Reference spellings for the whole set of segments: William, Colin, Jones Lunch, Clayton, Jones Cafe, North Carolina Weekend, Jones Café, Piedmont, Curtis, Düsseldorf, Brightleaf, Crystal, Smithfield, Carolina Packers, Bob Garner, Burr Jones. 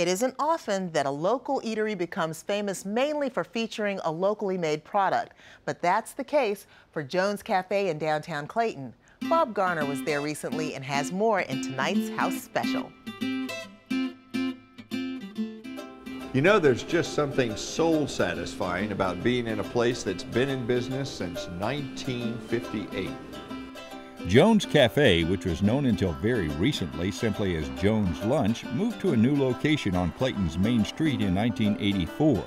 It isn't often that a local eatery becomes famous mainly for featuring a locally made product, but that's the case for Jones Cafe in downtown Clayton. Bob Garner was there recently and has more in tonight's House Special. You know, there's just something soul-satisfying about being in a place that's been in business since 1958. Jones Cafe, which was known until very recently simply as Jones Lunch, moved to a new location on Clayton's Main Street in 1984.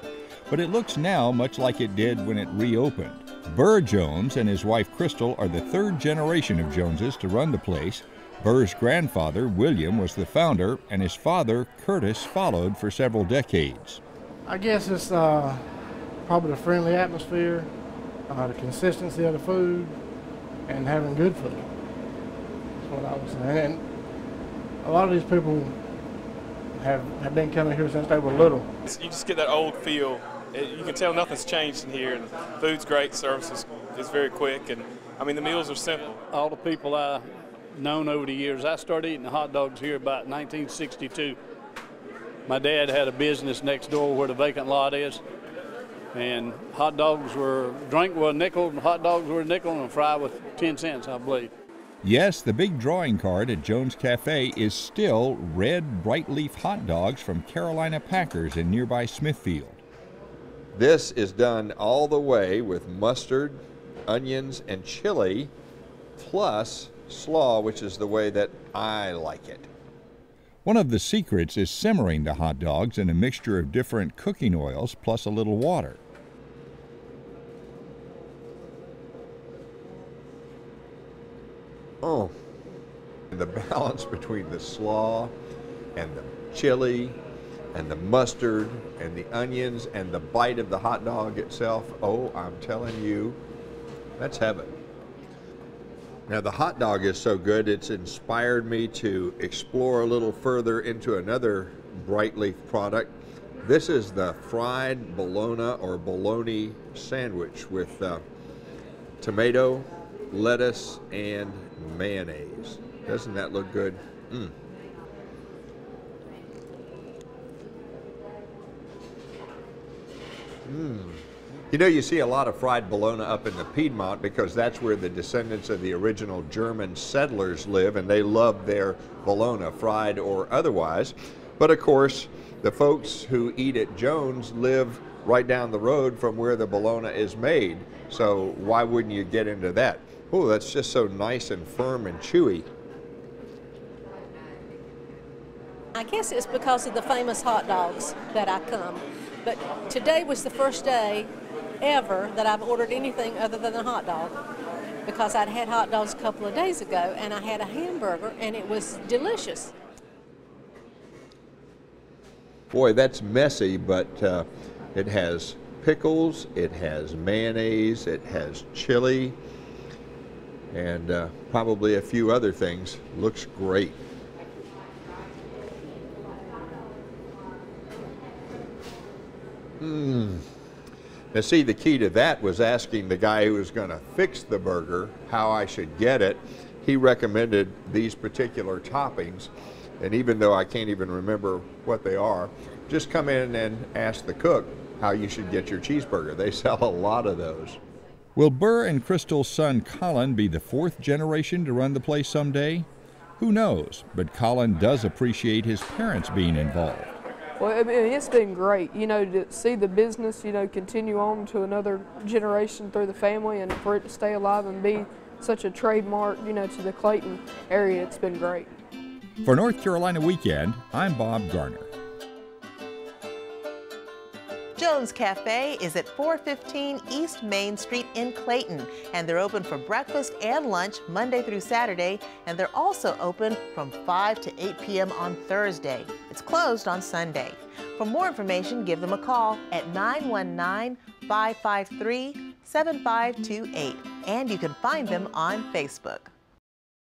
But it looks now much like it did when it reopened. Burr Jones and his wife Crystal are the third generation of Joneses to run the place. Burr's grandfather, William, was the founder, and his father, Curtis, followed for several decades. I guess it's probably the friendly atmosphere, the consistency of the food, and having good food. That's what I was saying. And a lot of these people have been coming here since they were little. You just get that old feel. You can tell nothing's changed in here. And food's great, service is very quick, and I mean the meals are simple. All the people I've known over the years, I started eating hot dogs here about 1962. My dad had a business next door where the vacant lot is. And hot dogs were, drink were a nickel, hot dogs were a nickel, and a fry was 10 cents, I believe. Yes, the big drawing card at Jones Cafe is still red Brightleaf hot dogs from Carolina Packers in nearby Smithfield. This is done all the way with mustard, onions, and chili, plus slaw, which is the way that I like it. One of the secrets is simmering the hot dogs in a mixture of different cooking oils plus a little water. Oh, and the balance between the slaw and the chili and the mustard and the onions and the bite of the hot dog itself, oh, I'm telling you, that's heaven. Now, the hot dog is so good, it's inspired me to explore a little further into another Brightleaf product. This is the fried bologna or bologna sandwich with tomato, lettuce, and mayonnaise. Doesn't that look good? Mm. Mm. You know, you see a lot of fried bologna up in the Piedmont because that's where the descendants of the original German settlers live, and they love their bologna, fried or otherwise. But of course, the folks who eat at Jones live right down the road from where the bologna is made, so why wouldn't you get into that? Oh, that's just so nice and firm and chewy. I guess it's because of the famous hot dogs that I come. But today was the first day ever that I've ordered anything other than a hot dog, because I'd had hot dogs a couple of days ago and I had a hamburger and it was delicious. Boy, that's messy, but it has pickles, it has mayonnaise, it has chili, and probably a few other things. Looks great. Mmm. Now see, the key to that was asking the guy who was going to fix the burger how I should get it. He recommended these particular toppings, and even though I can't even remember what they are, just come in and ask the cook how you should get your cheeseburger. They sell a lot of those. Will Burr and Crystal's son Colin be the fourth generation to run the place someday? Who knows, but Colin does appreciate his parents being involved. Well, I mean, it's been great, you know, to see the business, you know, continue on to another generation through the family, and for it to stay alive and be such a trademark, you know, to the Clayton area, it's been great. For North Carolina Weekend, I'm Bob Garner. Jones Cafe is at 415 East Main Street in Clayton, and they're open for breakfast and lunch Monday through Saturday, and they're also open from 5 to 8 p.m. on Thursday. It's closed on Sunday. For more information, give them a call at 919-553-7528, and you can find them on Facebook.